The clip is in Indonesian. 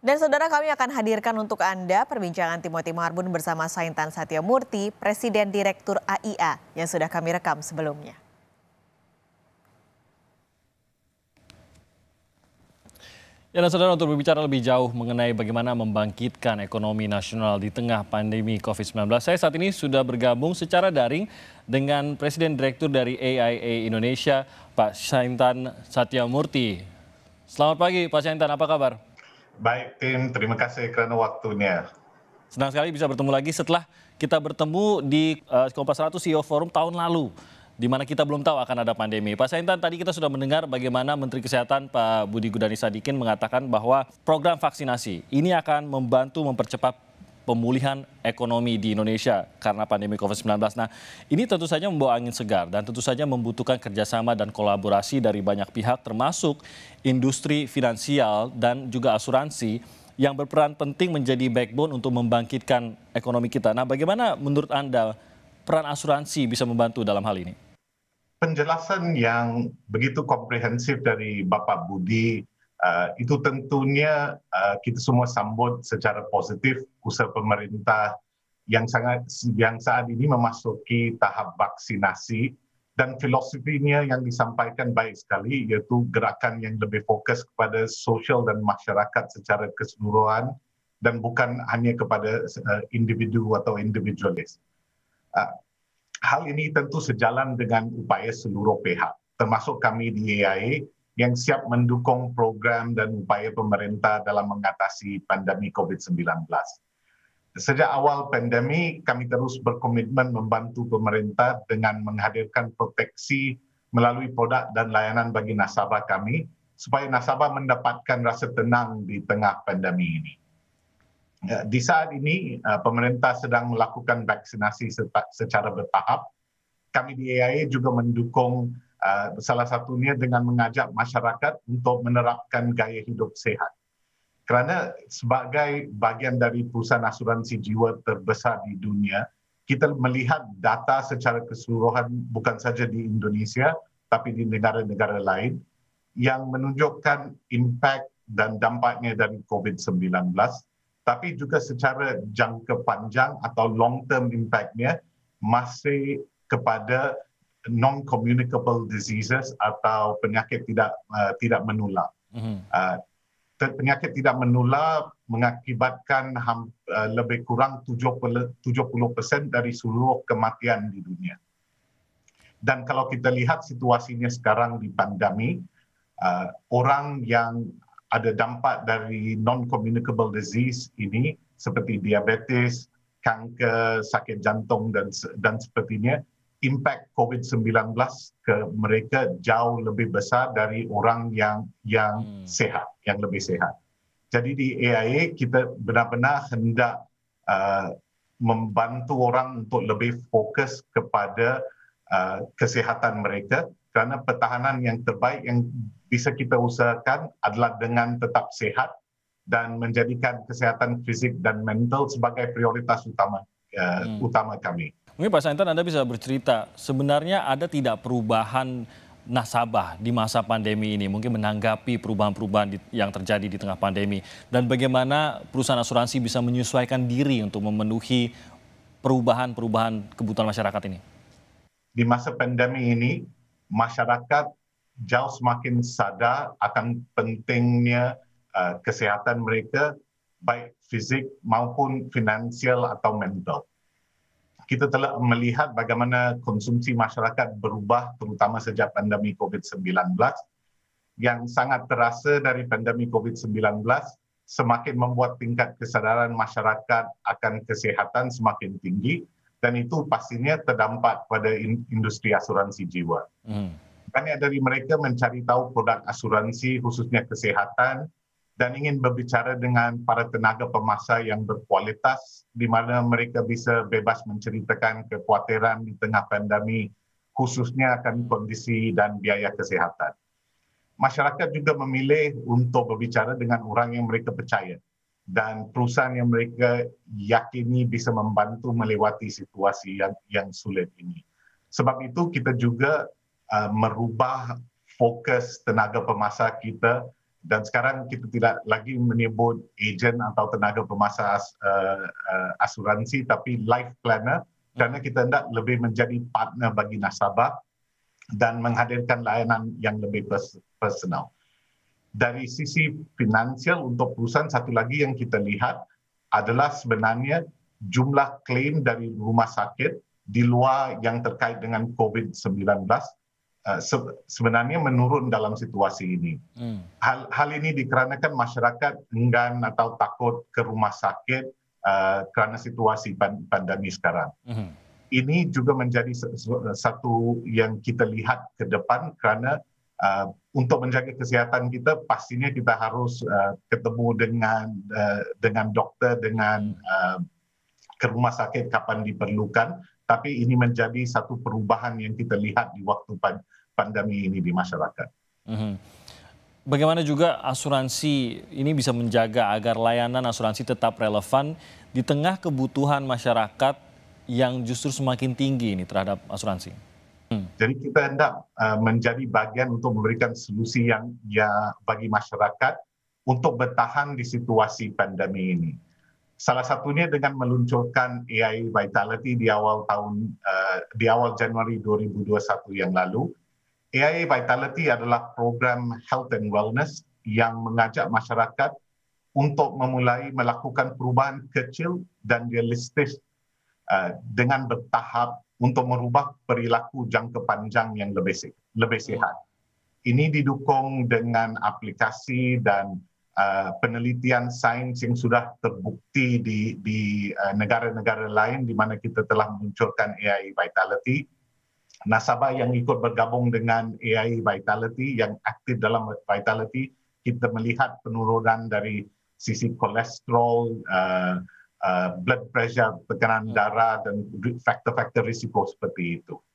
Dan saudara, kami akan hadirkan untuk Anda perbincangan Timothy Marbun bersama Saitan Satyamurti, Presiden Direktur AIA yang sudah kami rekam sebelumnya. Ya, dan saudara, untuk berbicara lebih jauh mengenai bagaimana membangkitkan ekonomi nasional di tengah pandemi COVID-19, saya saat ini sudah bergabung secara daring dengan Presiden Direktur dari AIA Indonesia, Pak Saitan Satyamurti. Selamat pagi, Pak Saitan, apa kabar? Baik, Tim. Terima kasih karena waktunya. Senang sekali bisa bertemu lagi setelah kita bertemu di Kompas 100 CEO Forum tahun lalu, di mana kita belum tahu akan ada pandemi. Pak Saitan, tadi kita sudah mendengar bagaimana Menteri Kesehatan Pak Budi Gunadi Sadikin mengatakan bahwa program vaksinasi ini akan membantu mempercepat pemulihan ekonomi di Indonesia karena pandemi COVID-19. Nah, ini tentu saja membawa angin segar dan tentu saja membutuhkan kerjasama dan kolaborasi dari banyak pihak, termasuk industri finansial dan juga asuransi yang berperan penting menjadi backbone untuk membangkitkan ekonomi kita. Nah, bagaimana menurut Anda peran asuransi bisa membantu dalam hal ini? Penjelasan yang begitu komprehensif dari Bapak Budi itu tentunya kita semua sambut secara positif usaha pemerintah yang saat ini memasuki tahap vaksinasi, dan filosofinya yang disampaikan baik sekali, yaitu gerakan yang lebih fokus kepada sosial dan masyarakat secara keseluruhan dan bukan hanya kepada individu atau individualis. Hal ini tentu sejalan dengan upaya seluruh pihak, termasuk kami di AIA, yang siap mendukung program dan upaya pemerintah dalam mengatasi pandemi COVID-19. Sejak awal pandemi, kami terus berkomitmen membantu pemerintah dengan menghadirkan proteksi melalui produk dan layanan bagi nasabah kami, supaya nasabah mendapatkan rasa tenang di tengah pandemi ini. Di saat ini, pemerintah sedang melakukan vaksinasi secara bertahap. Kami di AIA juga mendukung salah satunya dengan mengajak masyarakat untuk menerapkan gaya hidup sehat. Kerana sebagai bahagian dari perusahaan asuransi jiwa terbesar di dunia, kita melihat data secara keseluruhan bukan saja di Indonesia, tapi di negara-negara lain yang menunjukkan impak dan dampaknya dari COVID-19, tapi juga secara jangka panjang atau long term impactnya masih kepada non-communicable diseases atau penyakit tidak menular. Penyakit tidak menular mengakibatkan lebih kurang 70% dari seluruh kematian di dunia. Dan kalau kita lihat situasinya sekarang di pandemi, orang yang ada dampak dari non-communicable disease ini seperti diabetes, kanker, sakit jantung dan sepertinya, impact COVID-19 ke mereka jauh lebih besar dari orang yang lebih sehat. Jadi di AIA kita benar-benar hendak membantu orang untuk lebih fokus kepada kesehatan mereka, karena pertahanan yang terbaik yang bisa kita usahakan adalah dengan tetap sehat dan menjadikan kesehatan fisik dan mental sebagai prioritas utama kami. Mungkin Pak Saitan, Anda bisa bercerita, sebenarnya ada tidak perubahan nasabah di masa pandemi ini, mungkin menanggapi perubahan-perubahan yang terjadi di tengah pandemi, dan bagaimana perusahaan asuransi bisa menyesuaikan diri untuk memenuhi perubahan-perubahan kebutuhan masyarakat ini? Di masa pandemi ini, masyarakat jauh semakin sadar akan pentingnya kesehatan mereka, baik fisik maupun finansial atau mental. Kita telah melihat bagaimana konsumsi masyarakat berubah terutama sejak pandemi COVID-19, yang sangat terasa dari pandemi COVID-19 semakin membuat tingkat kesadaran masyarakat akan kesehatan semakin tinggi, dan itu pastinya terdampak pada industri asuransi jiwa. Banyak dari mereka mencari tahu produk asuransi khususnya kesehatan dan ingin berbicara dengan para tenaga pemasa yang berkualitas, di mana mereka bisa bebas menceritakan kekhawatiran di tengah pandemi, khususnya akan kondisi dan biaya kesehatan. Masyarakat juga memilih untuk berbicara dengan orang yang mereka percaya dan perusahaan yang mereka yakini bisa membantu melewati situasi yang sulit ini. Sebab itu kita juga merubah fokus tenaga pemasa kita Dan sekarang kita tidak lagi menyebut agent atau tenaga pemasar asuransi, tapi life planner, karena kita hendak lebih menjadi partner bagi nasabah dan menghadirkan layanan yang lebih personal. Dari sisi finansial untuk perusahaan, satu lagi yang kita lihat adalah sebenarnya jumlah klaim dari rumah sakit di luar yang terkait dengan COVID-19 sebenarnya menurun dalam situasi ini. Hal ini dikarenakan masyarakat enggan atau takut ke rumah sakit kerana situasi pandemi sekarang. Ini juga menjadi satu yang kita lihat ke depan kerana untuk menjaga kesihatan kita pastinya kita harus ketemu dengan doktor, dengan ke rumah sakit kapan diperlukan. Tapi ini menjadi satu perubahan yang kita lihat di waktu pandemi ini di masyarakat. Bagaimana juga asuransi ini bisa menjaga agar layanan asuransi tetap relevan di tengah kebutuhan masyarakat yang justru semakin tinggi ini terhadap asuransi? Jadi kita hendak menjadi bagian untuk memberikan solusi yang bagi masyarakat untuk bertahan di situasi pandemi ini. Salah satunya dengan meluncurkan AIA Vitality di awal Januari 2021 yang lalu. AIA Vitality adalah program health and wellness yang mengajak masyarakat untuk memulai melakukan perubahan kecil dan realistis dengan bertahap untuk merubah perilaku jangka panjang yang lebih sihat. Ini didukung dengan aplikasi dan penelitian sains yang sudah terbukti di negara-negara lain di mana kita telah meluncurkan AIA Vitality. Nasabah yang ikut bergabung dengan AIA Vitality, yang aktif dalam Vitality, kita melihat penurunan dari sisi kolesterol, blood pressure, tekanan darah, dan faktor-faktor risiko seperti itu.